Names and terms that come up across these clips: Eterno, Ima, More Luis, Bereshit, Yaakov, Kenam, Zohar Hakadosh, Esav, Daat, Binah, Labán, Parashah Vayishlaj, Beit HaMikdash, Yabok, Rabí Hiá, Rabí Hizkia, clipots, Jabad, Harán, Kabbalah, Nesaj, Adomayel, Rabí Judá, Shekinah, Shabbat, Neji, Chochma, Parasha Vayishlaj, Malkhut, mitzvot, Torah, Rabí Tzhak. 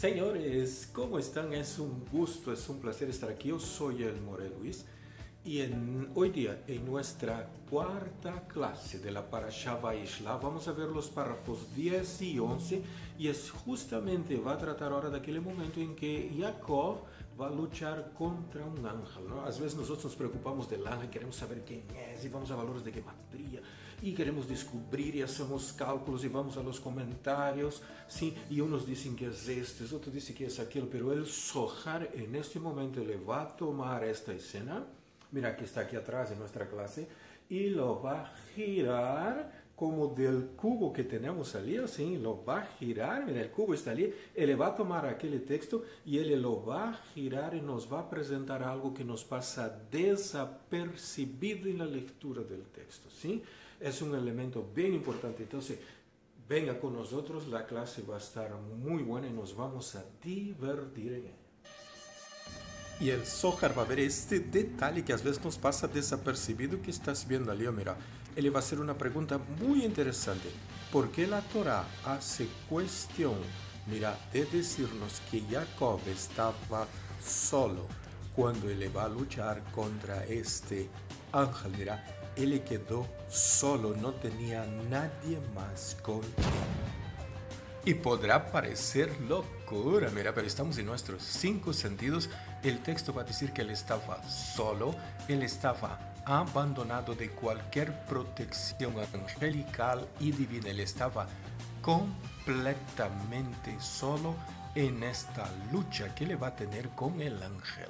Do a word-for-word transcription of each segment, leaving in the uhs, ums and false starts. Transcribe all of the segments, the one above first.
Señores, ¿cómo están? Es un gusto, es un placer estar aquí. Yo soy el More Luis y en, hoy día en nuestra cuarta clase de la Parashah Vayishlaj vamos a ver los párrafos diez y once, y es justamente va a tratar ahora de aquel momento en que Yaakov va a luchar contra un ángel, ¿no? A veces nosotros nos preocupamos del ángel, queremos saber quién es y vamos a valores de gematría y queremos descubrir y hacemos cálculos y vamos a los comentarios, ¿sí? Y unos dicen que es este, otros dicen que es aquel, pero el Zohar en este momento le va a tomar esta escena, mira que está aquí atrás en nuestra clase, y lo va a girar como del cubo que tenemos allí, ¿sí? Lo va a girar, mira, el cubo está allí, él va a tomar aquel texto y él lo va a girar y nos va a presentar algo que nos pasa desapercibido en la lectura del texto, ¿sí? Es un elemento bien importante, entonces venga con nosotros, la clase va a estar muy buena y nos vamos a divertir en ella. Y el Zohar va a ver este detalle que a veces nos pasa desapercibido que estás viendo allí. Mira, él va a hacer una pregunta muy interesante. ¿Por qué la Torah hace cuestión, mira, de decirnos que Yaakov estaba solo cuando él va a luchar contra este ángel? Mira, él quedó solo, no tenía nadie más con él. Y podrá parecer locura, mira, pero estamos en nuestros cinco sentidos. El texto va a decir que él estaba solo, él estaba abandonado de cualquier protección angelical y divina. Él estaba completamente solo en esta lucha que le va a tener con el ángel.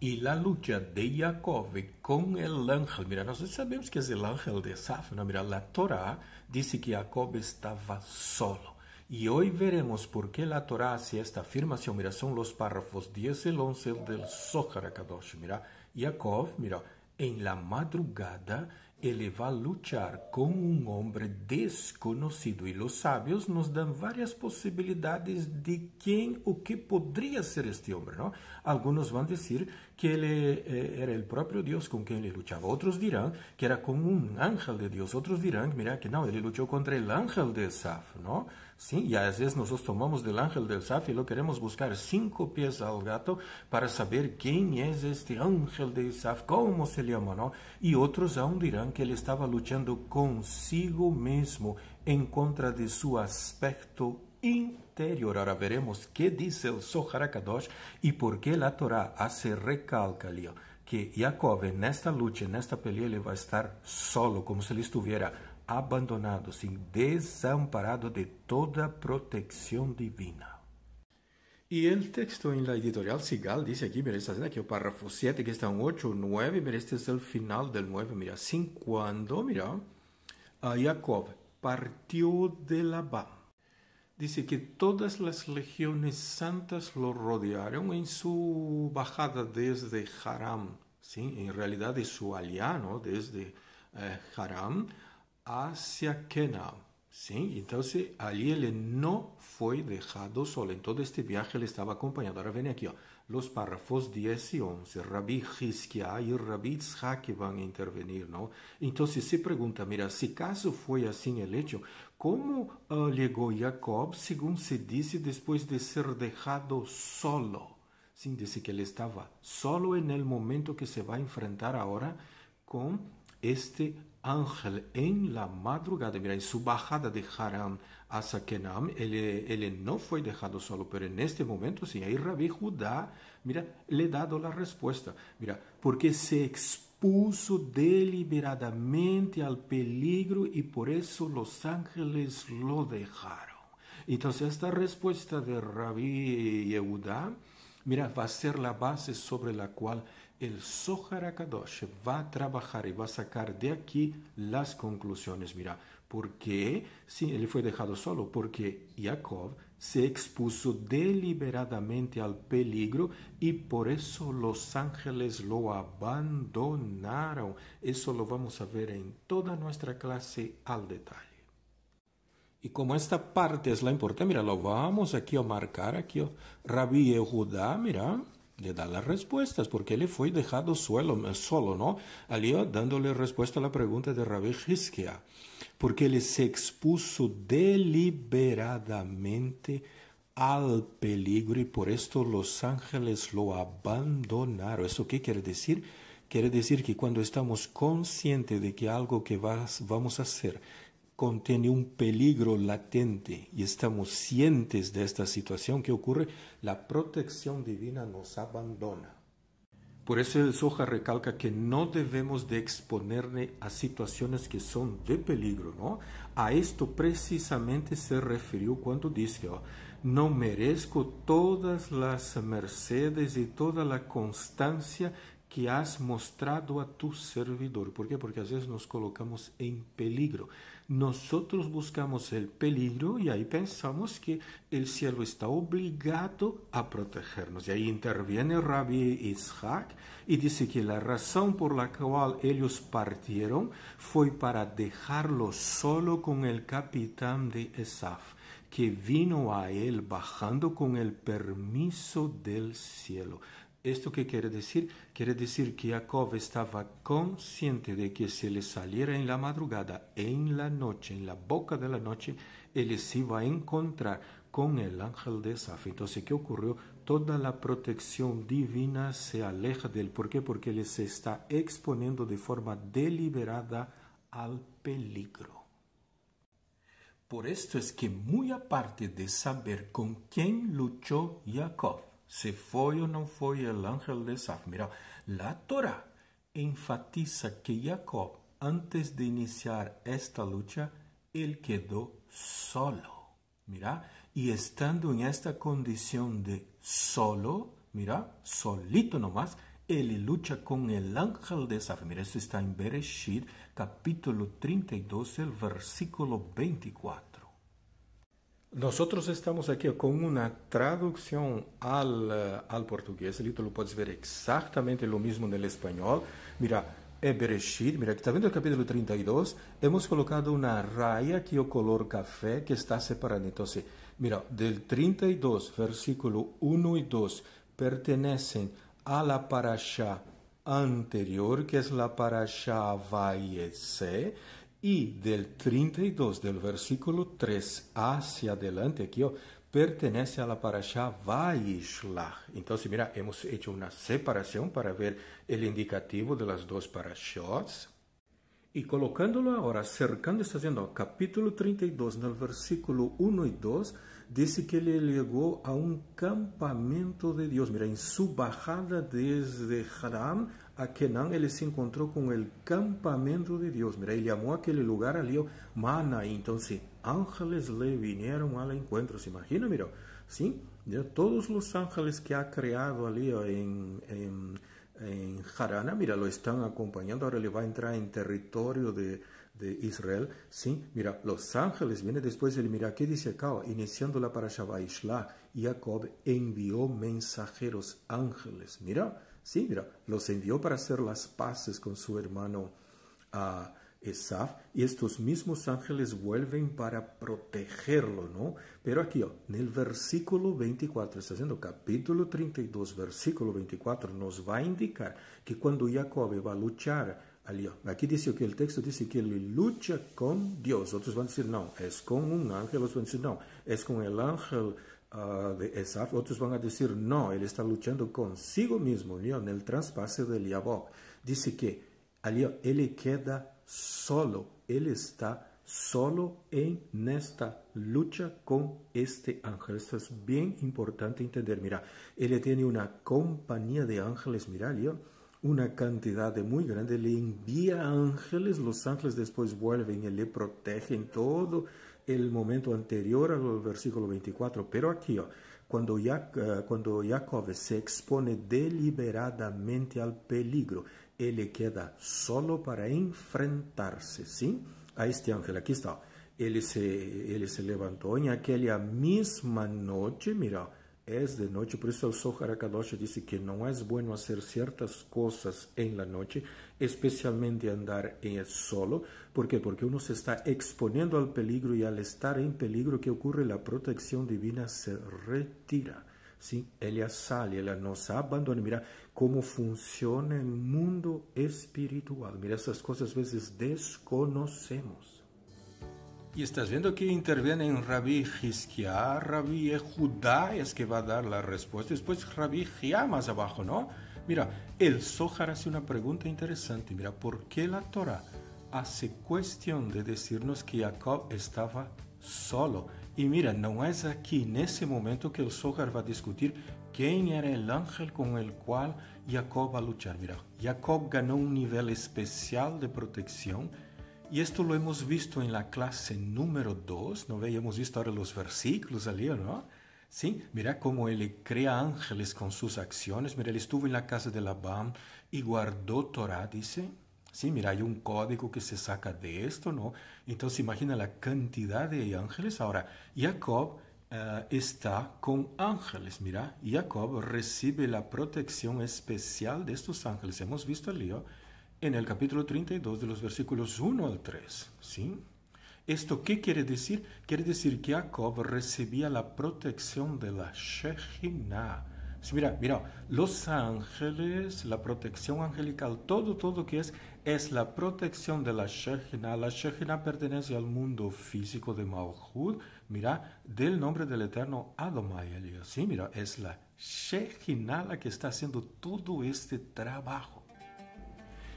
Y la lucha de Yaakov con el ángel, mira, nosotros sabemos que es el ángel de Esav, ¿no? Mira, la Torah dice que Yaakov estaba solo. Y hoy veremos por qué la Torah hace esta afirmación. Mira, son los párrafos diez y once del Zohar Hakadosh. Mira, Yaakov, mira, en la madrugada, él va a luchar con un hombre desconocido. Y los sabios nos dan varias posibilidades de quién o qué podría ser este hombre, ¿no? Algunos van a decir que él eh, era el propio Dios con quien él luchaba. Otros dirán que era con un ángel de Dios. Otros dirán, mira, que no, él luchó contra el ángel de Esav, ¿no? Sí, y a veces nosotros tomamos del ángel del Esav y lo queremos buscar cinco pies al gato para saber quién es este ángel de Esav, cómo se llama, ¿no? Y otros aún dirán que él estaba luchando consigo mismo en contra de su aspecto interior. Ahora veremos qué dice el Zohar Hakadosh y por qué la Torah hace recalca, Leo, que Yaakov en esta lucha, en esta pelea, le va a estar solo, como si él estuviera abandonado, sin desamparado de toda protección divina. Y el texto en la editorial Sigal dice aquí, mira, esta escena aquí, el párrafo siete, que está en ocho, nueve, mira, este es el final del nueve, mira, sin cuando, mira, a Yaakov partió de Labán. Dice que todas las legiones santas lo rodearon en su bajada desde Harán, ¿sí? En realidad de su aliano, desde eh, Harán, hacia Kenam, ¿sí? Entonces, allí él no fue dejado solo. En todo este viaje él estaba acompañado. Ahora ven aquí, ó, los párrafos diez y once. Rabí Hizkia y Rabí Tzhak van a intervenir, ¿no? Entonces se pregunta, mira, si caso fue así el hecho, ¿cómo uh, llegó Yaakov, según se dice, después de ser dejado solo? Sí, dice que él estaba solo en el momento que se va a enfrentar ahora con este ángel en la madrugada, mira, en su bajada de Harán hacia Kenam, él, él no fue dejado solo, pero en este momento, sí, ahí Rabí Judá, mira, le he dado la respuesta, mira, porque se expuso deliberadamente al peligro y por eso los ángeles lo dejaron. Entonces, esta respuesta de Rabí Judá, mira, va a ser la base sobre la cual el Zohar Hakadosh va a trabajar y va a sacar de aquí las conclusiones. Mira, ¿por qué? Sí, él fue dejado solo porque Yaakov se expuso deliberadamente al peligro y por eso los ángeles lo abandonaron. Eso lo vamos a ver en toda nuestra clase al detalle. Y como esta parte es la importante, mira, lo vamos aquí a marcar, aquí, oh, Rabí Judá, mira, le da las respuestas, porque él fue dejado suelo, solo, ¿no? Allí dándole respuesta a la pregunta de Rabí Hizkia, porque él se expuso deliberadamente al peligro, y por esto los ángeles lo abandonaron. ¿Eso qué quiere decir? Quiere decir que cuando estamos conscientes de que algo que vas, vamos a hacer contiene un peligro latente y estamos cientes de esta situación que ocurre, la protección divina nos abandona. Por eso el Zohar recalca que no debemos de exponerle a situaciones que son de peligro, ¿no? A esto precisamente se refirió cuando dice, oh, no merezco todas las mercedes y toda la constancia que has mostrado a tu servidor. ¿Por qué? Porque a veces nos colocamos en peligro. Nosotros buscamos el peligro y ahí pensamos que el cielo está obligado a protegernos. Y ahí interviene Rabí Hizkia y dice que la razón por la cual ellos partieron fue para dejarlo solo con el capitán de Esav, que vino a él bajando con el permiso del cielo. ¿Esto qué quiere decir? Quiere decir que Yaakov estaba consciente de que si le saliera en la madrugada, en la noche, en la boca de la noche, él se iba a encontrar con el ángel de Esav. Entonces, ¿qué ocurrió? Toda la protección divina se aleja de él. ¿Por qué? Porque él se está exponiendo de forma deliberada al peligro. Por esto es que, muy aparte de saber con quién luchó Yaakov, se fue o no fue el ángel de Esav. Mira, la Torah enfatiza que Yaakov, antes de iniciar esta lucha, él quedó solo. Mira, y estando en esta condición de solo, mira, solito nomás, él lucha con el ángel de Esav. Mira, eso está en Bereshit, capítulo treinta y dos, el versículo veinticuatro. Nosotros estamos aquí con una traducción al, al portugués, y tú lo puedes ver exactamente lo mismo en el español. Mira, Bereshit, mira, que está viendo el capítulo treinta y dos, hemos colocado una raya aquí o color café que está separada. Entonces, mira, del treinta y dos, versículo uno y dos, pertenecen a la Parashah anterior, que es la Parashah Vayese. Y del treinta y dos, del versículo tres hacia adelante, aquí oh, pertenece a la Parashah Vayishlaj. Entonces, mira, hemos hecho una separación para ver el indicativo de las dos Parashahs. Y colocándolo ahora, cercando, está haciendo oh, capítulo treinta y dos, en el versículo uno y dos, dice que le llegó a un campamento de Dios. Mira, en su bajada desde Harán a Kenam, él se encontró con el campamento de Dios. Mira, él llamó a aquel lugar a Leo Mana. Y entonces ángeles le vinieron al encuentro. ¿Se imagina? Mira, ¿sí? Mira, todos los ángeles que ha creado Leo en, en, en Harana, mira, lo están acompañando. Ahora le va a entrar en territorio de, de Israel. ¿Sí? Mira, los ángeles vienen después de él. Mira, ¿qué dice acá? Iniciando la Parashah Vayishlaj, Jacob envió mensajeros ángeles. Mira. Sí, mira, los envió para hacer las paces con su hermano uh, Esav, y estos mismos ángeles vuelven para protegerlo, ¿no? Pero aquí, oh, en el versículo veinticuatro, está haciendo capítulo treinta y dos, versículo veinticuatro, nos va a indicar que cuando Yaakov va a luchar, aquí dice que el texto dice que él lucha con Dios. Otros van a decir, no, es con un ángel. Otros van a decir, no, es con el ángel Uh, de Esav. Otros van a decir, no, él está luchando consigo mismo, ¿no? En el traspase del Yabok. Dice que él queda solo, él está solo en esta lucha con este ángel. Esto es bien importante entender. Mira, él tiene una compañía de ángeles, mira, ¿no? Una cantidad de muy grande, le envía ángeles, los ángeles después vuelven y le protegen todo el momento anterior al versículo veinticuatro, pero aquí, oh, cuando, ya, uh, cuando Yaakov se expone deliberadamente al peligro, él queda solo para enfrentarse, ¿sí? A este ángel, aquí está, él se, él se levantó en aquella misma noche, mira, es de noche, por eso el Zohar Hakadosh dice que no es bueno hacer ciertas cosas en la noche, especialmente andar en el solo. ¿Por qué? Porque uno se está exponiendo al peligro, y al estar en peligro, ¿qué ocurre? La protección divina se retira, ¿sí? Ella sale, ella nos abandona. Mira cómo funciona el mundo espiritual. Mira, esas cosas a veces desconocemos. Y estás viendo que intervienen Rabí Hizkia, Rabí Judá es que va a dar la respuesta. Después Rabí Hiá más abajo, ¿no? Mira, el Zohar hace una pregunta interesante. Mira, ¿por qué la Torah hace cuestión de decirnos que Yaakov estaba solo? Y mira, no es aquí, en ese momento, que el Zohar va a discutir quién era el ángel con el cual Yaakov va a luchar. Mira, Yaakov ganó un nivel especial de protección. Y esto lo hemos visto en la clase número dos, ¿no? Habíamos visto ahora los versículos allí, ¿no? Sí, mira cómo él crea ángeles con sus acciones. Mira, él estuvo en la casa de Labán y guardó Torah, dice. Sí, mira, hay un código que se saca de esto, ¿no? Entonces, imagina la cantidad de ángeles. Ahora, Yaakov uh, está con ángeles, mira. Yaakov recibe la protección especial de estos ángeles. Hemos visto allí, ¿no? En el capítulo treinta y dos de los versículos uno al tres, ¿sí? ¿Esto qué quiere decir? Quiere decir que Yaakov recibía la protección de la Shekinah. Sí, mira, mira, los ángeles, la protección angelical, todo, todo que es, es la protección de la Shekinah. La Shekinah pertenece al mundo físico de Malkhut, mira, del nombre del Eterno Adomayel. Sí, mira, es la Shekinah la que está haciendo todo este trabajo.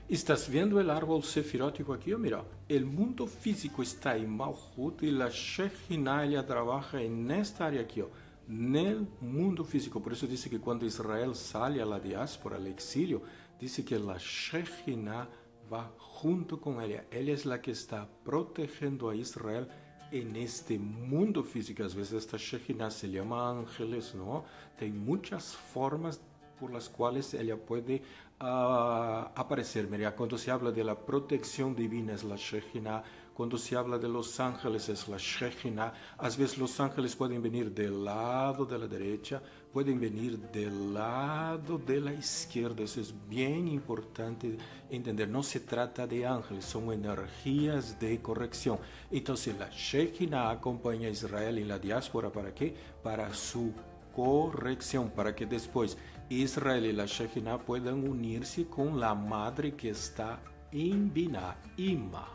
¿Estás viendo el árbol sefirótico aquí? Mira, el mundo físico está en Malkhut y la Shekinah ella trabaja en esta área aquí, en el mundo físico. Por eso dice que cuando Israel sale a la diáspora, al exilio, dice que la Shekinah va junto con ella. Ella es la que está protegiendo a Israel en este mundo físico. A veces esta Shekinah se llama ángeles, ¿no? Hay muchas formas por las cuales ella puede uh, aparecer. Mira, cuando se habla de la protección divina es la Shekinah, cuando se habla de los ángeles es la Shekinah. A veces los ángeles pueden venir del lado de la derecha, pueden venir del lado de la izquierda. Eso es bien importante entender. No se trata de ángeles, son energías de corrección. Entonces la Shekinah acompaña a Israel en la diáspora, ¿para qué? Para su corrección, para que después Israel y la Shekinah puedan unirse con la madre que está en Binah, Ima.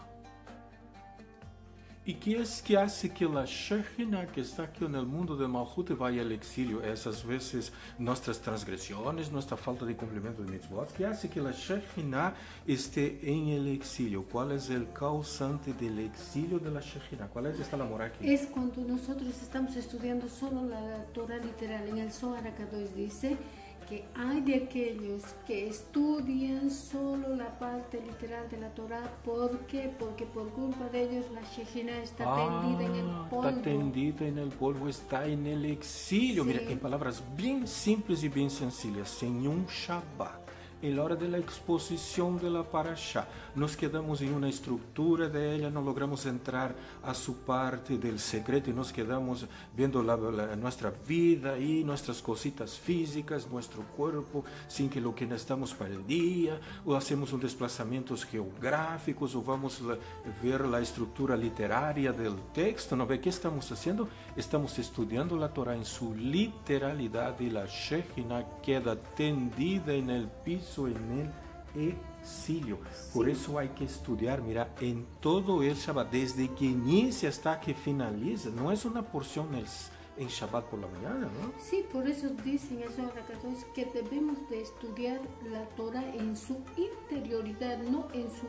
¿Y qué es que hace que la Shekinah que está aquí en el mundo de Malkhut vaya al exilio? Esas veces nuestras transgresiones, nuestra falta de cumplimiento de mitzvot. ¿Qué hace que la Shekinah esté en el exilio? ¿Cuál es el causante del exilio de la Shekinah? ¿Cuál es esta lámina aquí? Es cuando nosotros estamos estudiando solo la Torah literal. En el Zohar Hakadosh dice que hay de aquellos que estudian solo la parte literal de la Torah. ¿Por qué? Porque por culpa de ellos la Shekinah está ah, tendida en el polvo. Está tendida en el polvo, está en el exilio. Sí. Mira, en palabras bien simples y bien sencillas, en un Shabbat, en la hora de la exposición de la Parashah, nos quedamos en una estructura de ella, no logramos entrar a su parte del secreto y nos quedamos viendo la, la, nuestra vida y nuestras cositas físicas, nuestro cuerpo, sin que lo que necesitamos para el día, o hacemos un desplazamientos geográficos, o vamos a ver la estructura literaria del texto. ¿No ve qué estamos haciendo? Estamos estudiando la Torah en su literalidad y la Shekinah queda tendida en el piso, en el exilio. Por eso hay que estudiar, mira, en todo el Shabbat, desde que inicia hasta que finaliza. No es una porción en Shabbat por la mañana, ¿no? Sí, por eso dicen eso, que debemos de estudiar la Torah en su interioridad, no en su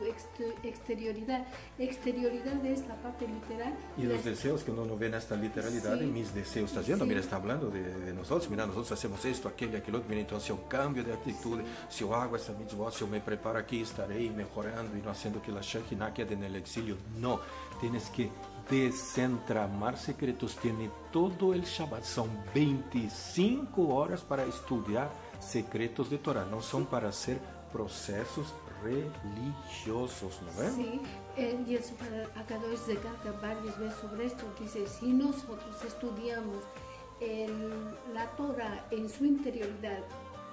exterioridad. Exterioridad es la parte literal. Y la... los deseos que uno no ven hasta literalidad, sí. Mis deseos, está haciendo, sí. Mira, está hablando de, de nosotros, mira, nosotros hacemos esto, aquello, aquello, mira, entonces un cambio de actitud, sí. Si yo hago esta mitzvah, si yo me preparo aquí, estaré mejorando y no haciendo que la Shekinah quede en el exilio. No, tienes que desentramar secretos. Tiene todo el Shabbat, son veinticinco horas para estudiar secretos de Torah, no son para hacer procesos religiosos, ¿no ven? Sí, eh, y el Zohar Hakadosh se carga varias veces sobre esto, dice, si nosotros estudiamos el, la Torah en su interioridad,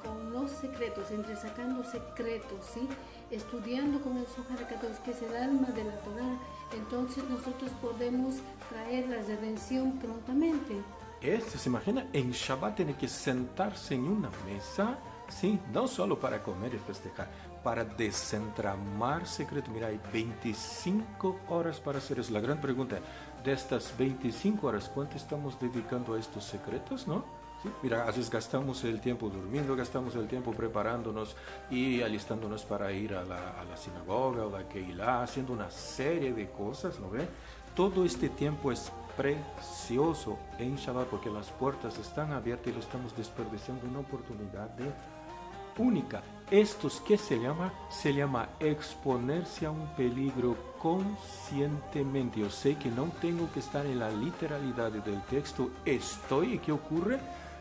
con los secretos, entre sacando secretos, ¿sí? Estudiando con el Zohar Hakadosh, que es el alma de la Torah, entonces nosotros podemos traer la redención prontamente. Esto, se imagina, en Shabbat tiene que sentarse en una mesa, ¿sí? No solo para comer y festejar, para desentramar secretos. Mira, hay veinticinco horas para hacer eso. La gran pregunta es, de estas veinticinco horas, ¿cuánto estamos dedicando a estos secretos, no? ¿Sí? Mira, a veces gastamos el tiempo durmiendo, gastamos el tiempo preparándonos y alistándonos para ir a la, a la sinagoga o a la Keilah, haciendo una serie de cosas, ¿no ve? Todo este tiempo es precioso en Shabbat porque las puertas están abiertas y lo estamos desperdiciando una oportunidad de única. Estos que se llama, se llama exponerse a un peligro conscientemente. Yo sé que no tengo que estar en la literalidad del texto, estoy y ¿qué ocurre?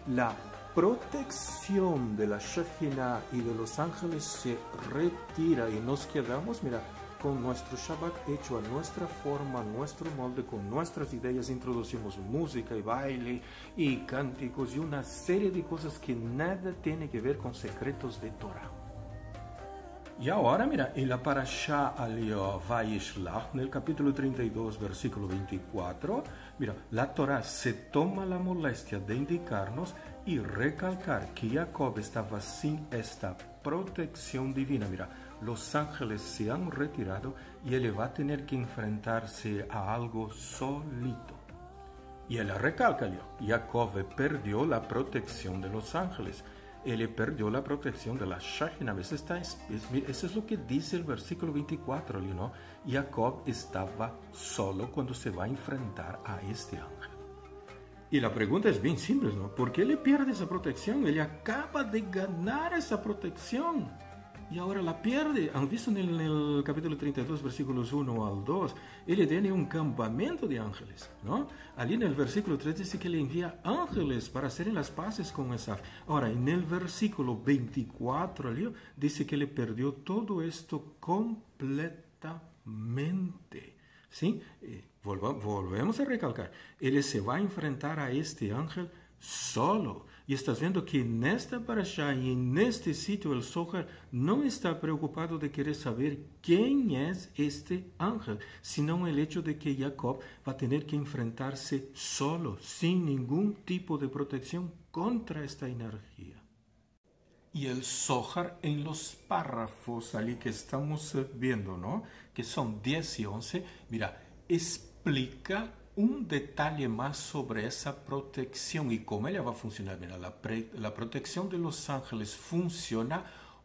La protección de la Shekinah y de los ángeles se retira y nos quedamos, mira, con nuestro Shabbat hecho a nuestra forma, nuestro molde, con nuestras ideas, introducimos música y baile y cánticos y una serie de cosas que nada tiene que ver con secretos de Torah. Y ahora, mira, en la Parashah Vayishlaj, en el capítulo treinta y dos, versículo veinticuatro, mira, la Torah se toma la molestia de indicarnos y recalcar que Yaakov estaba sin esta protección divina, mira. Los ángeles se han retirado y él va a tener que enfrentarse a algo solito. Y él recalca, Yaakov perdió la protección de los ángeles. Él perdió la protección de la Shekinah. Eso, está, es, eso es lo que dice el versículo veinticuatro, ¿no? Yaakov estaba solo cuando se va a enfrentar a este ángel. Y la pregunta es bien simple, ¿no? ¿Por qué le pierde esa protección? Él acaba de ganar esa protección. Y ahora la pierde. Han visto en el, en el capítulo treinta y dos, versículos uno al dos, él tiene un campamento de ángeles, ¿no? Allí en el versículo tres dice que le envía ángeles para hacer las paces con Esav. Ahora, en el versículo veinticuatro, allí, dice que le perdió todo esto completamente, ¿sí? Eh, volva, volvemos a recalcar. Él se va a enfrentar a este ángel solo. Y estás viendo que en esta parashá y en este sitio el Zohar no está preocupado de querer saber quién es este ángel, sino el hecho de que Yaakov va a tener que enfrentarse solo, sin ningún tipo de protección contra esta energía. Y el Zohar en los párrafos allí que estamos viendo, ¿no? Que son diez y once, mira, explica un detalle más sobre esa protección y cómo ella va a funcionar. Mira, la, pre, la protección de los ángeles funciona,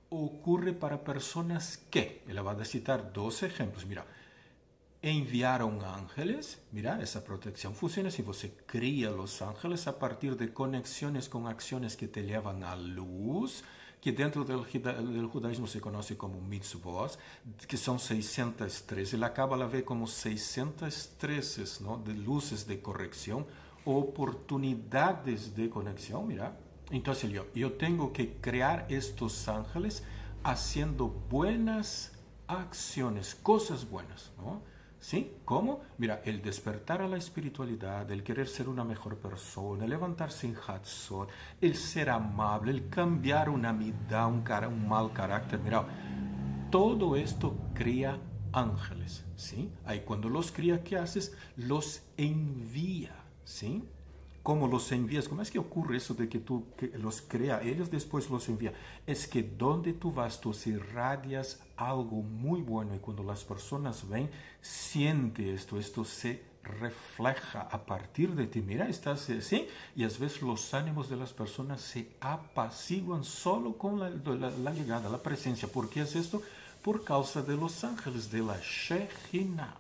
ocurre para personas que, ella va a citar dos ejemplos, mira, enviaron ángeles, mira, esa protección funciona si você cría los ángeles a partir de conexiones con acciones que te llevan a luz, que dentro del, del judaísmo se conoce como mitzvot, que son seiscientos trece, la Kabbalah ve como seiscientos trece, ¿no? De luces de corrección, oportunidades de conexión, mira. Entonces yo, yo tengo que crear estos ángeles haciendo buenas acciones, cosas buenas, ¿no? ¿Sí? ¿Cómo? Mira, el despertar a la espiritualidad, el querer ser una mejor persona, el levantarse en Hatzot, el ser amable, el cambiar una amidad, un, cara, un mal carácter. Mira, todo esto cría ángeles, ¿sí? Ahí cuando los cría, ¿qué haces? Los envía, ¿sí? ¿Cómo los envías? ¿Cómo es que ocurre eso de que tú que los creas, ellos después los envías? Es que donde tú vas, tú irradias algo muy bueno y cuando las personas ven, siente esto, esto se refleja a partir de ti. Mira, estás así y a veces los ánimos de las personas se apaciguan solo con la, la, la llegada, la presencia. ¿Por qué es esto? Por causa de los ángeles, de la Shekinah.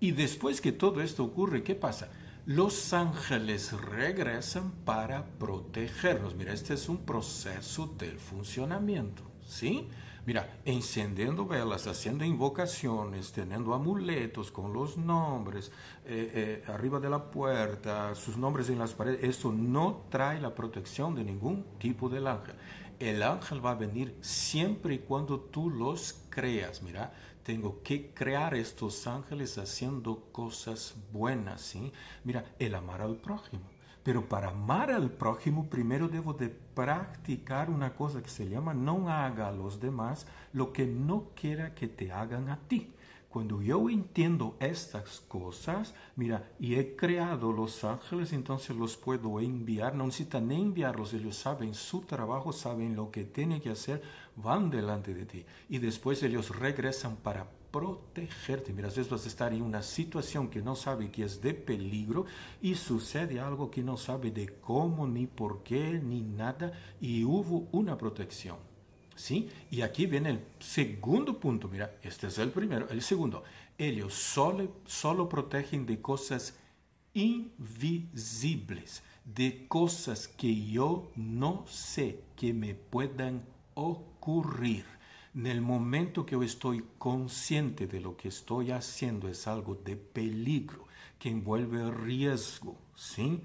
Y después que todo esto ocurre, ¿qué pasa? Los ángeles regresan para protegernos. Mira, este es un proceso del funcionamiento, ¿sí? Mira, encendiendo velas, haciendo invocaciones, teniendo amuletos con los nombres, eh, eh, arriba de la puerta, sus nombres en las paredes. Esto no trae la protección de ningún tipo del ángel. El ángel va a venir siempre y cuando tú los creas. Mira, tengo que crear estos ángeles haciendo cosas buenas, ¿sí? Mira, el amar al prójimo. Pero para amar al prójimo, primero debo de practicar una cosa que se llama no haga a los demás lo que no quiera que te hagan a ti. Cuando yo entiendo estas cosas, mira, y he creado los ángeles, entonces los puedo enviar. No necesitan ni enviarlos, ellos saben su trabajo, saben lo que tienen que hacer, van delante de ti. Y después ellos regresan para protegerte. Mira, a veces vas a estar en una situación que no sabe que es de peligro y sucede algo que no sabe de cómo, ni por qué, ni nada, y hubo una protección, ¿sí? Y aquí viene el segundo punto. Mira, este es el primero. El segundo, ellos solo, solo protegen de cosas invisibles, de cosas que yo no sé que me puedan ocurrir. En el momento que yo estoy consciente de lo que estoy haciendo es algo de peligro, que envuelve riesgo, ¿sí?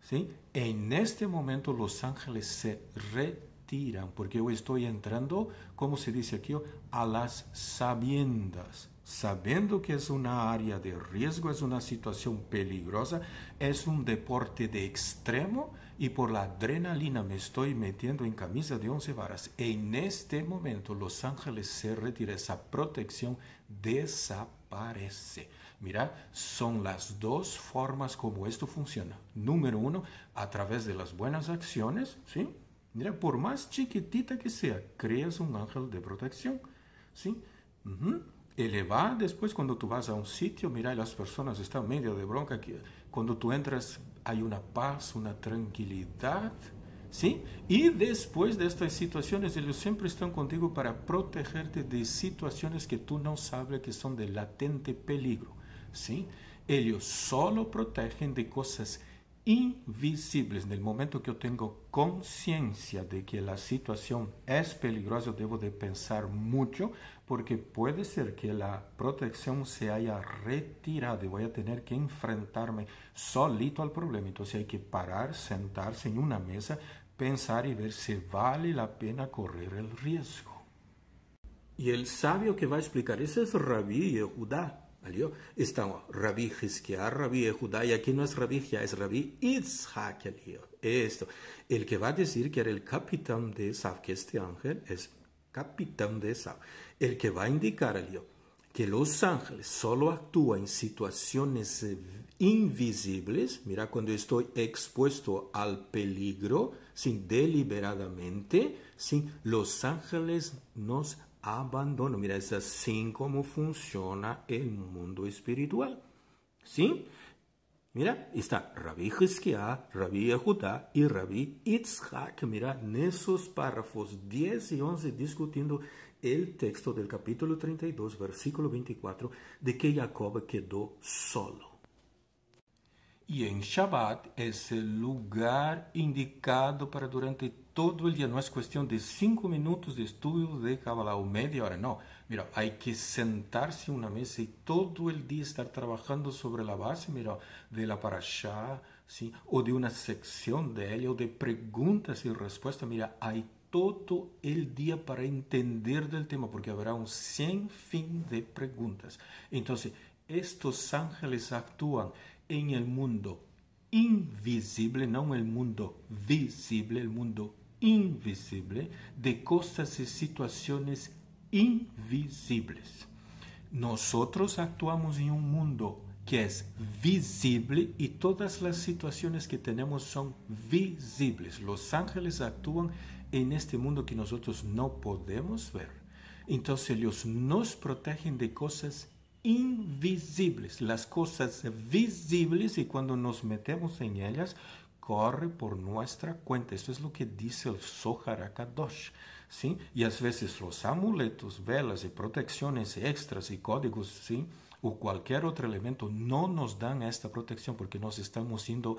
¿Sí? En este momento los ángeles se retiran, porque yo estoy entrando, como se dice aquí, a las sabiendas. Sabiendo que es una área de riesgo, es una situación peligrosa, es un deporte de extremo y por la adrenalina me estoy metiendo en camisa de once varas. En este momento los ángeles se retiran, esa protección desaparece. Mira, son las dos formas como esto funciona. Número uno, a través de las buenas acciones, ¿sí? Mira, por más chiquitita que sea, creas un ángel de protección, ¿sí? Uh-huh. Eleva, después cuando tú vas a un sitio, mira, las personas están medio de bronca, que cuando tú entras hay una paz, una tranquilidad, ¿sí? Y después de estas situaciones, ellos siempre están contigo para protegerte de situaciones que tú no sabes que son de latente peligro, ¿sí? Ellos solo protegen de cosas invisibles. En el momento que yo tengo conciencia de que la situación es peligrosa, debo de pensar mucho, porque puede ser que la protección se haya retirado y voy a tener que enfrentarme solito al problema. Entonces hay que parar, sentarse en una mesa, pensar y ver si vale la pena correr el riesgo. Y el sabio que va a explicar eso es Rabí Judá. Estamos Rabí Hizkia, Rabí Judá, y aquí no es Rabí Hiá, es Rabí Tzhak. Esto, el que va a decir que era el capitán de Esav, que este ángel es capitán de Esav, el que va a indicar que los ángeles solo actúan en situaciones invisibles. Mira, cuando estoy expuesto al peligro, sin deliberadamente, sin los ángeles nos abandono. Mira, es así como funciona el mundo espiritual, ¿sí? Mira, está Rabí Hizkia, Rabí Judá y Rabí Tzhak. Mira, en esos párrafos diez y once discutiendo el texto del capítulo treinta y dos, versículo veinticuatro, de que Jacob quedó solo. Y en Shabbat es el lugar indicado para durante todo el día. No es cuestión de cinco minutos de estudio de Kabbalah o media hora, no. Mira, hay que sentarse en una mesa y todo el día estar trabajando sobre la base, mira, de la Parashah, ¿sí? O de una sección de ella, o de preguntas y respuestas. Mira, hay todo el día para entender del tema, porque habrá un sinfín de preguntas. Entonces, estos ángeles actúan en el mundo invisible, no en el mundo visible, el mundo invisible, de cosas y situaciones invisibles. Nosotros actuamos en un mundo que es visible y todas las situaciones que tenemos son visibles. Los ángeles actúan en este mundo que nosotros no podemos ver. Entonces ellos nos protegen de cosas invisibles, las cosas visibles, y cuando nos metemos en ellas, corre por nuestra cuenta. Esto es lo que dice el Zohar Hakadosh, ¿sí? Y a veces los amuletos, velas y protecciones extras y códigos, ¿sí? O cualquier otro elemento no nos dan esta protección porque nos estamos yendo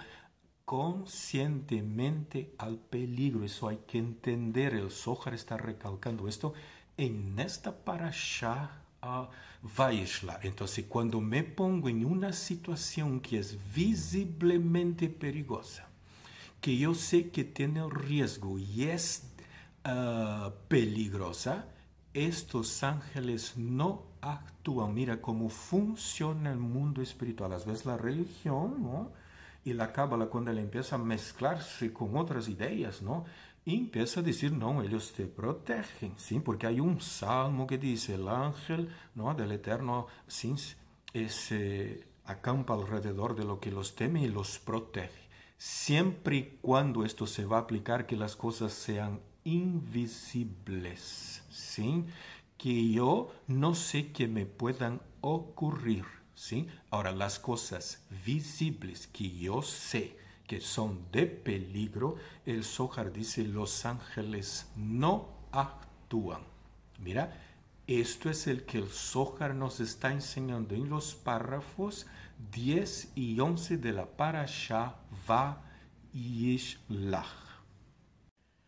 conscientemente al peligro. Eso hay que entender. El Zohar está recalcando esto en esta parashá Vayishlaj. Entonces, cuando me pongo en una situación que es visiblemente peligrosa, que yo sé que tiene riesgo y es uh, peligrosa, estos ángeles no actúan. Mira cómo funciona el mundo espiritual. A veces la religión, ¿no? Y la cábala, cuando él empieza a mezclarse con otras ideas, ¿no? Empieza a decir, no, ellos te protegen, ¿sí? Porque hay un salmo que dice, el ángel, ¿no?, del Eterno, ¿sí?, se acampa alrededor de lo que los teme y los protege. Siempre y cuando esto se va a aplicar, que las cosas sean invisibles, ¿sí? que yo no sé que me puedan ocurrir, ¿sí? Ahora, las cosas visibles que yo sé que son de peligro, el Zohar dice, los ángeles no actúan. Mira, esto es el que el Zohar nos está enseñando en los párrafos diez y once de la Parashah Vayishlaj.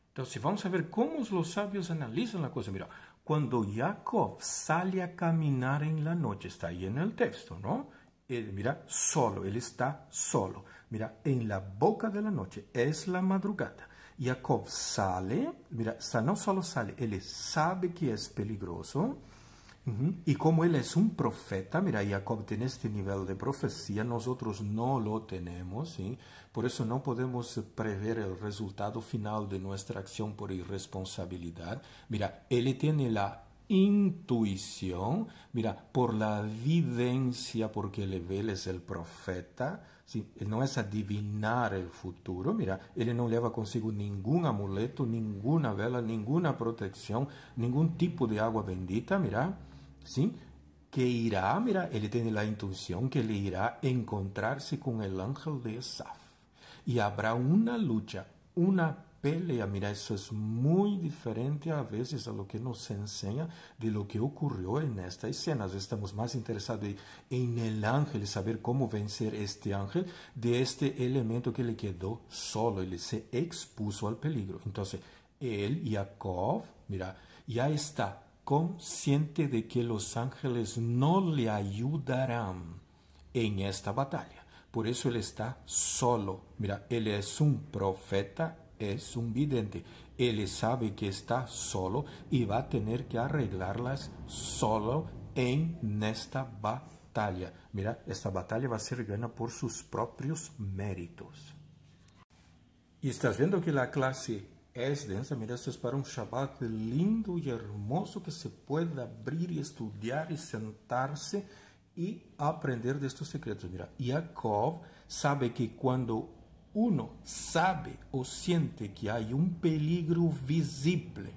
Entonces, vamos a ver cómo los sabios analizan la cosa. Mira, cuando Yaakov sale a caminar en la noche, está ahí en el texto, ¿no? Él, mira, solo, él está solo. Mira, en la boca de la noche, es la madrugada. Yaakov sale, mira, no solo sale, él sabe que es peligroso. Y como él es un profeta, mira, Yaakov tiene este nivel de profecía, nosotros no lo tenemos, ¿sí? Por eso no podemos prever el resultado final de nuestra acción por irresponsabilidad. Mira, él tiene la intuición, mira, por la evidencia, porque él, él es el profeta, ¿sí? Él no es adivinar el futuro, mira, él no lleva consigo ningún amuleto, ninguna vela, ninguna protección, ningún tipo de agua bendita, mira, ¿sí? Que irá, mira, él tiene la intuición que le irá a encontrarse con el ángel de Esav. Y habrá una lucha, una pelea, mira, eso es muy diferente a veces a lo que nos enseña de lo que ocurrió en esta escena. Estamos más interesados en el ángel, saber cómo vencer este ángel, de este elemento que le quedó solo, él se expuso al peligro. Entonces, él, Yaakov, mira, ya está consciente de que los ángeles no le ayudarán en esta batalla. Por eso él está solo. Mira, él es un profeta, es un vidente. Él sabe que está solo y va a tener que arreglarlas solo en esta batalla. Mira, esta batalla va a ser ganada por sus propios méritos. Y estás viendo que la clase es densa, mira, esto es para un Shabbat lindo y hermoso que se pueda abrir y estudiar y sentarse y aprender de estos secretos. Mira, Yaakov sabe que cuando uno sabe o siente que hay un peligro visible,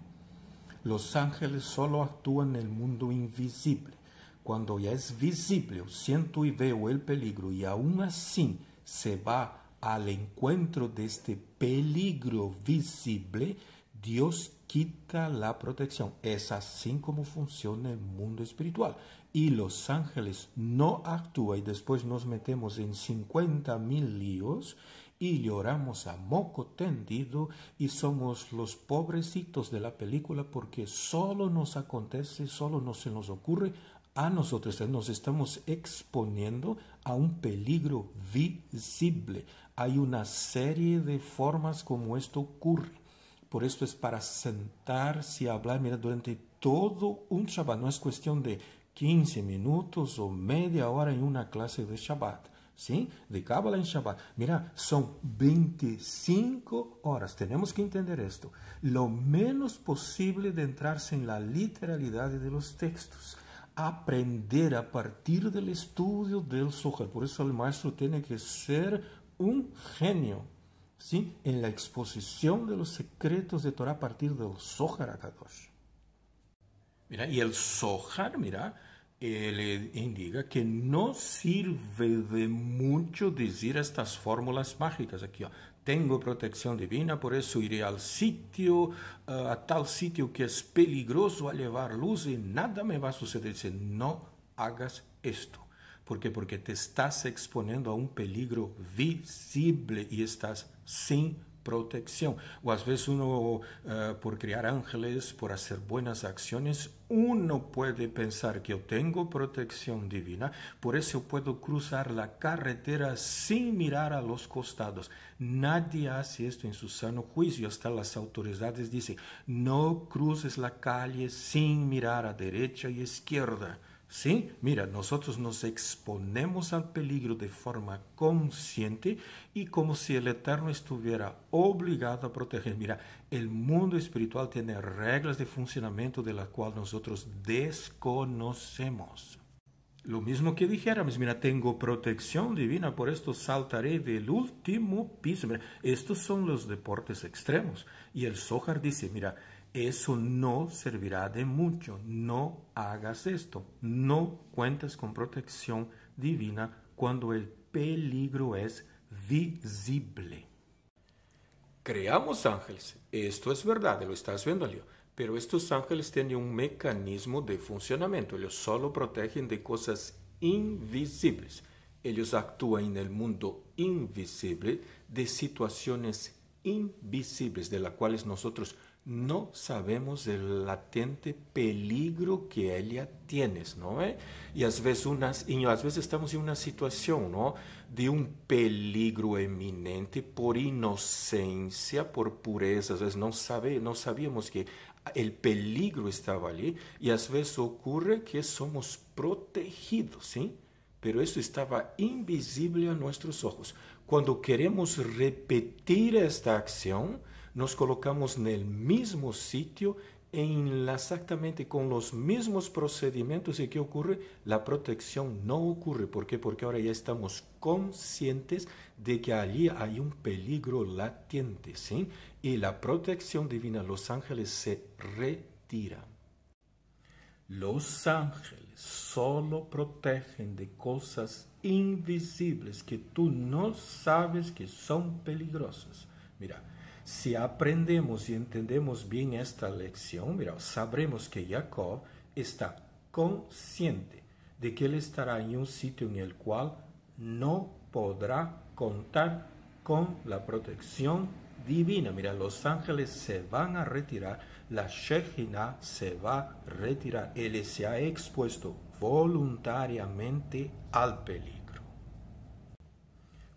los ángeles solo actúan en el mundo invisible. Cuando ya es visible, o siento y veo el peligro y aún así se va al encuentro de este peligro visible, Dios quita la protección. Es así como funciona el mundo espiritual. Y los ángeles no actúan y después nos metemos en cincuenta mil líos y lloramos a moco tendido y somos los pobrecitos de la película porque solo nos acontece, solo no se nos ocurre a nosotros. Nos estamos exponiendo a un peligro visible. Hay una serie de formas como esto ocurre. Por esto es para sentarse a hablar, mira, durante todo un Shabbat. No es cuestión de quince minutos o media hora en una clase de Shabbat, ¿sí? De Kabbalah en Shabbat. Mira, son veinticinco horas. Tenemos que entender esto. Lo menos posible de entrarse en la literalidad de los textos. Aprender a partir del estudio del Zohar. Por eso el maestro tiene que ser un genio, ¿sí? En la exposición de los secretos de Torah a partir del Zohar Hakadosh. Mira, y el Zohar, mira, eh, le indica que no sirve de mucho decir estas fórmulas mágicas aquí, ¿oh? Tengo protección divina, por eso iré al sitio, uh, a tal sitio que es peligroso a llevar luz y nada me va a suceder. Dice, no hagas esto. ¿Por qué? Porque te estás exponiendo a un peligro visible y estás sin protección. O a veces uno, uh, por crear ángeles, por hacer buenas acciones, uno puede pensar que yo tengo protección divina, por eso puedo cruzar la carretera sin mirar a los costados. Nadie hace esto en su sano juicio. Hasta las autoridades dicen, no cruces la calle sin mirar a derecha y izquierda. ¿Sí? Mira, nosotros nos exponemos al peligro de forma consciente y como si el Eterno estuviera obligado a proteger. Mira, el mundo espiritual tiene reglas de funcionamiento de las cuales nosotros desconocemos. Lo mismo que dijéramos, mira, tengo protección divina, por esto saltaré del último piso. Mira, estos son los deportes extremos. Y el Zohar dice, mira, eso no servirá de mucho. No hagas esto. No cuentes con protección divina cuando el peligro es visible. Creamos ángeles. Esto es verdad, lo estás viendo, Leo. Pero estos ángeles tienen un mecanismo de funcionamiento. Ellos solo protegen de cosas invisibles. Ellos actúan en el mundo invisible de situaciones invisibles de las cuales nosotros no sabemos el latente peligro que ella tiene, ¿no? ¿Eh? Y, a veces unas, y a veces estamos en una situación, ¿no?, de un peligro eminente por inocencia, por pureza. A veces no, sabe, no sabíamos que el peligro estaba allí y a veces ocurre que somos protegidos, ¿sí? Pero eso estaba invisible a nuestros ojos. Cuando queremos repetir esta acción, nos colocamos en el mismo sitio, en la, exactamente con los mismos procedimientos. ¿Y qué ocurre? La protección no ocurre. ¿Por qué? Porque ahora ya estamos conscientes de que allí hay un peligro latente, ¿sí? Y la protección divina, los ángeles se retiran. Los ángeles solo protegen de cosas invisibles que tú no sabes que son peligrosas. Mira, si aprendemos y entendemos bien esta lección, mira, sabremos que Yaakov está consciente de que él estará en un sitio en el cual no podrá contar con la protección divina. Mira, los ángeles se van a retirar, la Shekinah se va a retirar. Él se ha expuesto voluntariamente al peligro.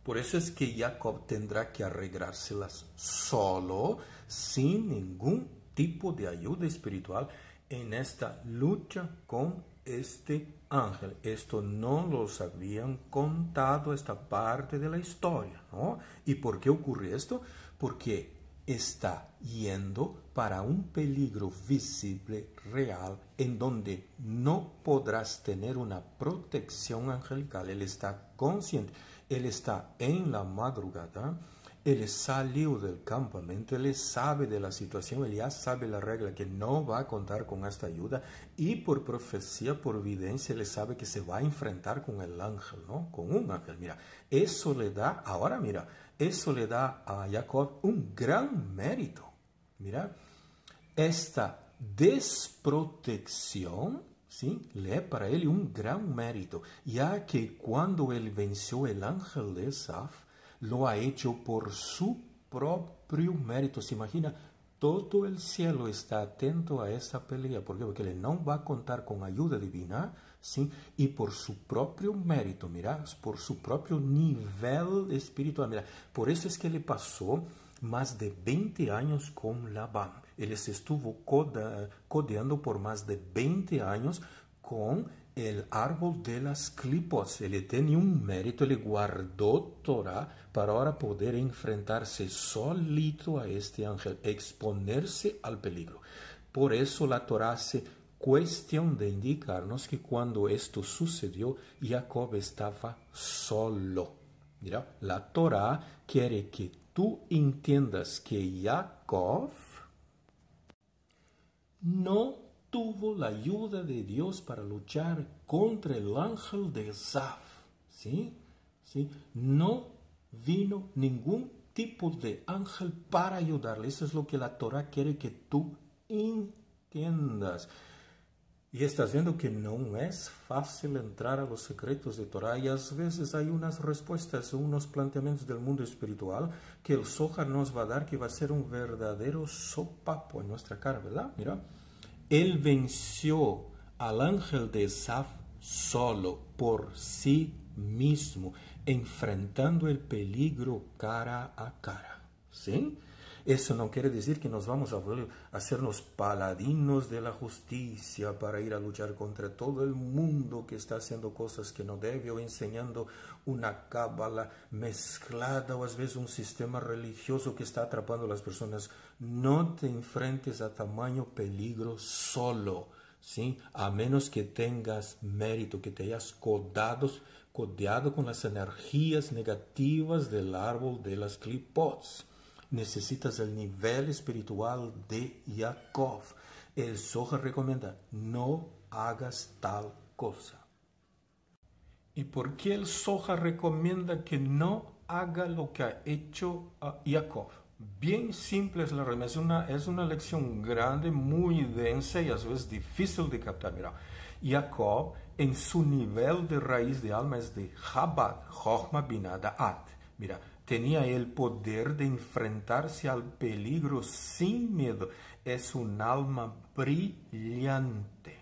Por eso es que Yaakov tendrá que arreglárselas solo, sin ningún tipo de ayuda espiritual, en esta lucha con este ángel. Esto no los habían contado, esta parte de la historia, ¿no? ¿Y por qué ocurre esto? Porque está yendo para un peligro visible, real, en donde no podrás tener una protección angelical. Él está consciente. Él está en la madrugada, él salió del campamento, él sabe de la situación, él ya sabe la regla que no va a contar con esta ayuda y por profecía, por evidencia, él sabe que se va a enfrentar con el ángel, ¿no? Con un ángel, mira, eso le da, ahora mira, eso le da a Yaakov un gran mérito, mira, esta desprotección, ¿sí? Le para él un gran mérito, ya que cuando él venció el ángel de Esav, lo ha hecho por su propio mérito. Se imagina, todo el cielo está atento a esta pelea. ¿Por qué? Porque él no va a contar con ayuda divina, ¿sí? Y por su propio mérito, mira, por su propio nivel espiritual. Mira, por eso es que le pasó más de veinte años con Labán. Él se estuvo codeando por más de veinte años con el árbol de las clipots. Él tenía un mérito, le guardó Torah para ahora poder enfrentarse solito a este ángel, exponerse al peligro. Por eso la Torah hace cuestión de indicarnos que cuando esto sucedió, Yaakov estaba solo. Mira, la Torah quiere que tú entiendas que Yaakov no tuvo la ayuda de Dios para luchar contra el ángel de Esav, ¿sí? ¿Sí? No vino ningún tipo de ángel para ayudarle. Eso es lo que la Torah quiere que tú entiendas. Y estás viendo que no es fácil entrar a los secretos de Torah y a veces hay unas respuestas, unos planteamientos del mundo espiritual que el Zohar nos va a dar que va a ser un verdadero sopapo en nuestra cara, ¿verdad? Mira, él venció al ángel de Esav solo, por sí mismo, enfrentando el peligro cara a cara, ¿sí? Eso no quiere decir que nos vamos a hacernos paladinos de la justicia para ir a luchar contra todo el mundo que está haciendo cosas que no debe o enseñando una cábala mezclada o a veces un sistema religioso que está atrapando a las personas. No te enfrentes a tamaño peligro solo, ¿sí? A menos que tengas mérito, que te hayas codado, codeado con las energías negativas del árbol de las clipots. necesitas el nivel espiritual de Yaakov. El Zohar recomienda, no hagas tal cosa. ¿Y por qué el Zohar recomienda que no haga lo que ha hecho Yaakov? Bien simple es la remesa, una, es una lección grande, muy densa y a su vez difícil de captar. Mira, Yaakov en su nivel de raíz de alma es de Jabad, Chochma, Binah, Daat. Mira, tenía el poder de enfrentarse al peligro sin miedo. Es un alma brillante.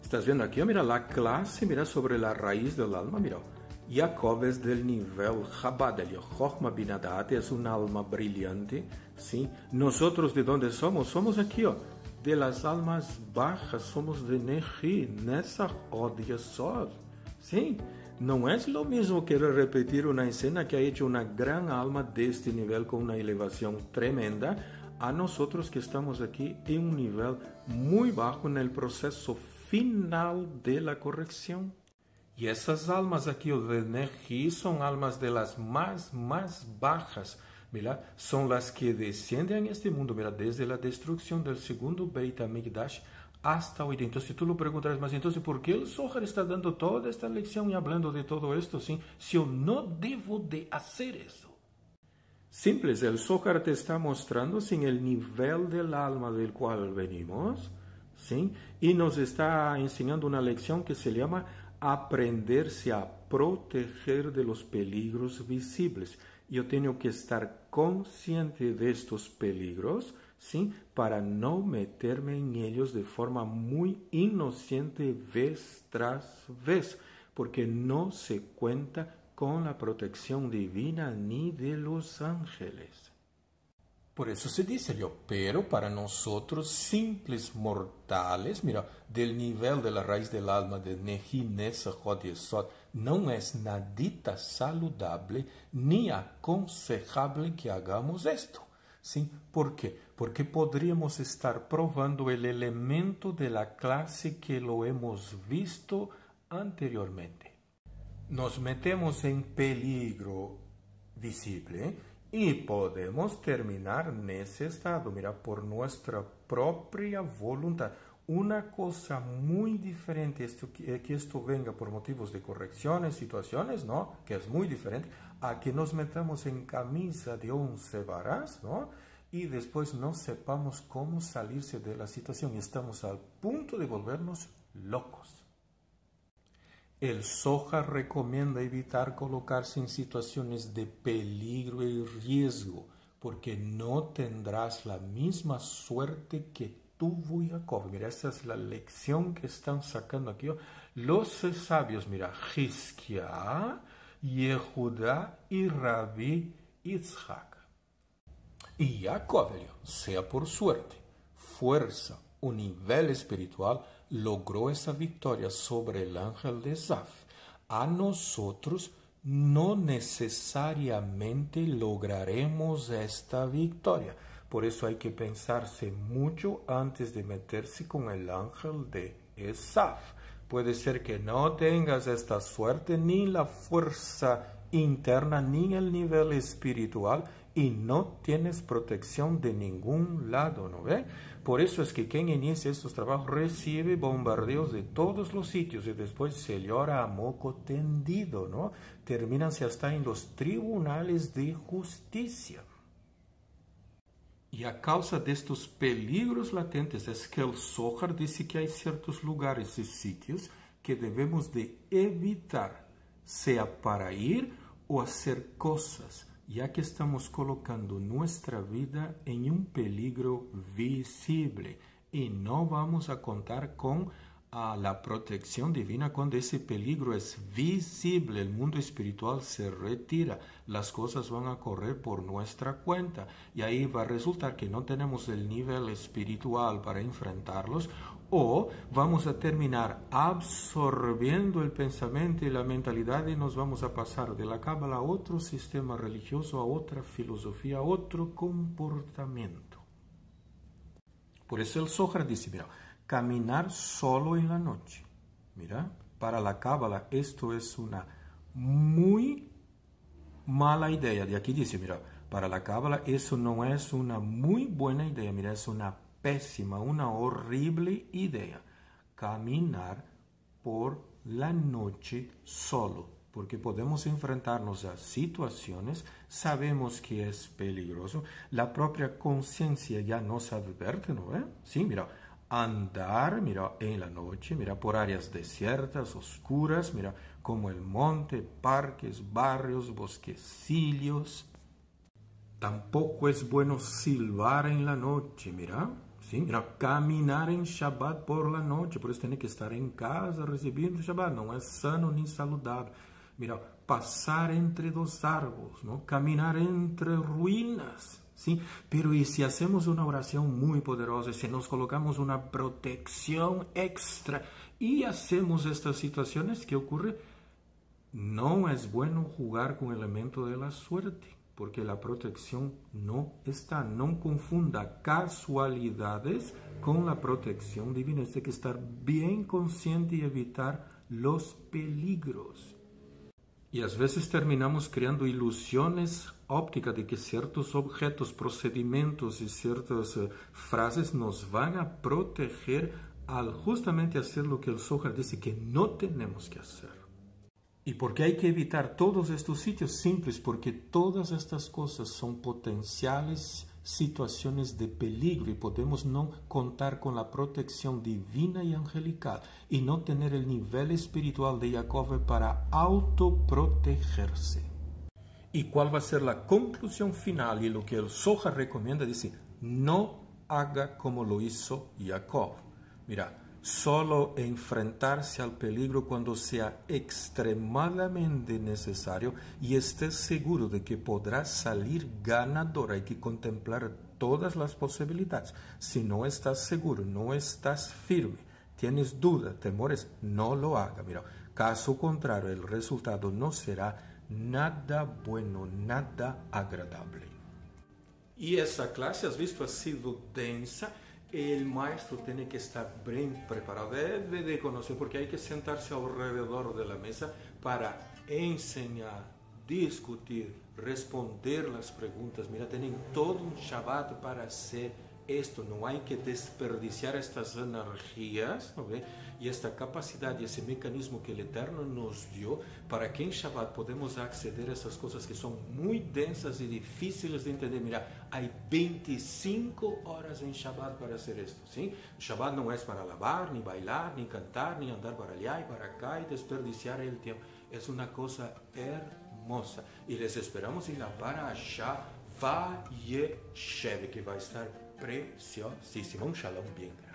Estás viendo aquí, mira, la clase, mira, sobre la raíz del alma, mira. Yaakov es del nivel Chabad, el Chochma Binah Daat, es un alma brillante, ¿sí? Nosotros, ¿de dónde somos? Somos aquí, oh, de las almas bajas, somos de Neji, Nesaj o de Esav, ¿sí? No es lo mismo que repetir una escena que ha hecho una gran alma de este nivel con una elevación tremenda, a nosotros que estamos aquí en un nivel muy bajo en el proceso final de la corrección. Y esas almas aquí de Neji son almas de las más, más bajas, mira, son las que descienden en este mundo, mira, desde la destrucción del segundo Beit HaMikdash hasta hoy. Entonces tú lo preguntarás, más entonces, ¿por qué el Zohar está dando toda esta lección y hablando de todo esto, ¿sí? Si yo no debo de hacer eso. Simple, el Zohar te está mostrando, sin el nivel del alma del cual venimos, ¿sí? Y nos está enseñando una lección que se llama aprenderse a proteger de los peligros visibles. Yo tengo que estar consciente de estos peligros, ¿sí? Para no meterme en ellos de forma muy inocente vez tras vez, porque no se cuenta con la protección divina ni de los ángeles. Por eso se dice, yo, pero para nosotros simples mortales, mira, del nivel de la raíz del alma de Neji, Nesaj, Yesod, no es nadita saludable ni aconsejable que hagamos esto, ¿sí? ¿Por qué? Porque podríamos estar probando el elemento de la clase que lo hemos visto anteriormente. Nos metemos en peligro visible, ¿eh? Y podemos terminar en ese estado, mira, por nuestra propia voluntad. Una cosa muy diferente es que esto venga por motivos de correcciones, situaciones, ¿no? Que es muy diferente a que nos metamos en camisa de once varas, ¿no? Y después no sepamos cómo salirse de la situación y estamos al punto de volvernos locos. El Zohar recomienda evitar colocarse en situaciones de peligro y riesgo, porque no tendrás la misma suerte que tuvo Yaakov. Mira, esa es la lección que están sacando aquí los sabios, mira, Hizkia, Yehudá y Rabí Tzhak. Y Yaakov, sea por suerte, fuerza o nivel espiritual, logró esa victoria sobre el ángel de Esav. A nosotros no necesariamente lograremos esta victoria. Por eso hay que pensarse mucho antes de meterse con el ángel de Esav. Puede ser que no tengas esta suerte, ni la fuerza interna, ni el nivel espiritual, y no tienes protección de ningún lado, ¿no ve? Por eso es que quien inicia estos trabajos recibe bombardeos de todos los sitios y después se llora a moco tendido, ¿no? Terminanse hasta en los tribunales de justicia. Y a causa de estos peligros latentes es que el Zohar dice que hay ciertos lugares y sitios que debemos de evitar, sea para ir o hacer cosas, ya que estamos colocando nuestra vida en un peligro visible y no vamos a contar con a, la protección divina cuando ese peligro es visible. El mundo espiritual se retira, las cosas van a correr por nuestra cuenta y ahí va a resultar que no tenemos el nivel espiritual para enfrentarlos, o vamos a terminar absorbiendo el pensamiento y la mentalidad y nos vamos a pasar de la Kabbalah a otro sistema religioso, a otra filosofía, a otro comportamiento. Por eso el Zohar dice, mira, caminar solo en la noche. Mira, para la Kabbalah esto es una muy mala idea. De aquí dice, mira, Para la Cábala eso no es una muy buena idea, mira, es una pésima, una horrible idea. Caminar por la noche solo, porque podemos enfrentarnos a situaciones, sabemos que es peligroso, la propia conciencia ya nos advierte, ¿no? ¿Eh? Sí, mira, andar, mira, en la noche, mira, por áreas desiertas, oscuras, mira, como el monte, parques, barrios, bosquecillos. Tampoco es bueno silbar en la noche, mira, sí, mira, caminar en Shabbat por la noche, por eso tiene que estar en casa recibiendo Shabbat, no es sano ni saludable. Mira, pasar entre dos árboles, ¿no? Caminar entre ruinas, ¿sí? Pero y si hacemos una oración muy poderosa, si nos colocamos una protección extra y hacemos estas situaciones, ¿qué ocurre? No es bueno jugar con el elemento de la suerte, porque la protección no está. No confunda casualidades con la protección divina. Hay que estar bien consciente y evitar los peligros. Y a veces terminamos creando ilusiones ópticas de que ciertos objetos, procedimientos y ciertas eh, frases nos van a proteger al justamente hacer lo que el Zohar dice que no tenemos que hacer. ¿Y por qué hay que evitar todos estos sitios? Simples, porque todas estas cosas son potenciales situaciones de peligro y podemos no contar con la protección divina y angelical y no tener el nivel espiritual de Yaakov para autoprotegerse. ¿Y cuál va a ser la conclusión final? Y lo que el Zohar recomienda, dice, no haga como lo hizo Yaakov. Mira, solo enfrentarse al peligro cuando sea extremadamente necesario y estés seguro de que podrás salir ganador. Hay que contemplar todas las posibilidades. Si no estás seguro, no estás firme, tienes dudas, temores, no lo haga. Mira, caso contrario, el resultado no será nada bueno, nada agradable. Y esa clase, has visto, ha sido densa. El maestro tiene que estar bien preparado, debe de conocer, porque hay que sentarse alrededor de la mesa para enseñar, discutir, responder las preguntas. Mira, tienen todo un Shabbat para hacer esto, no hay que desperdiciar estas energías, ¿no ve? Y esta capacidad y ese mecanismo que el Eterno nos dio para que en Shabbat podemos acceder a esas cosas que son muy densas y difíciles de entender. Mira, hay veinticinco horas en Shabbat para hacer esto, ¿sí? Shabbat no es para alabar, ni bailar, ni cantar, ni andar para allá y para acá y desperdiciar el tiempo. Es una cosa hermosa y les esperamos en la Parashah Vayishlaj, que va a estar preciosísimo. Un shalom bien.